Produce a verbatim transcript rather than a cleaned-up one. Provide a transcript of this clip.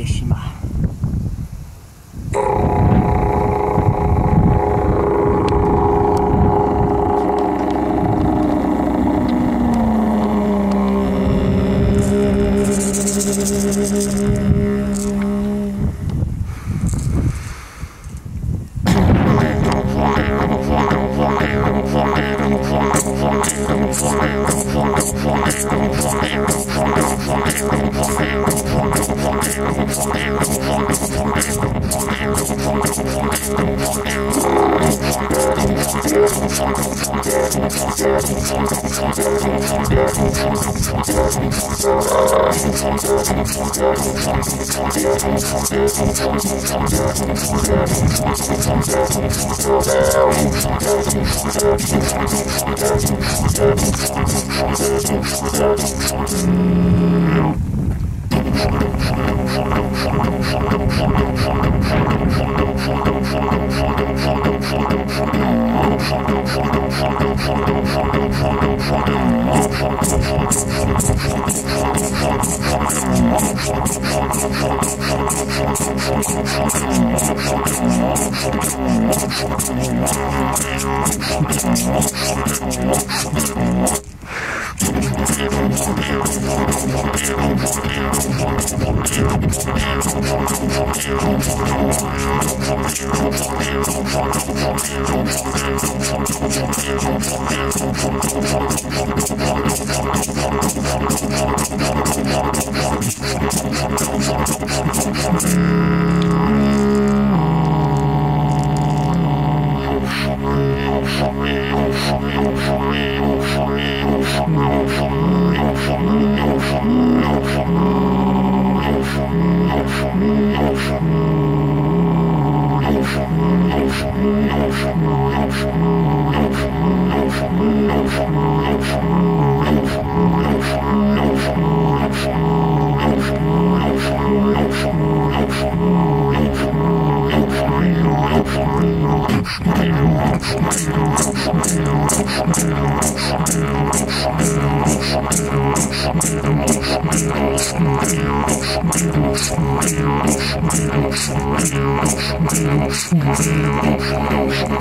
Ie Shima. Some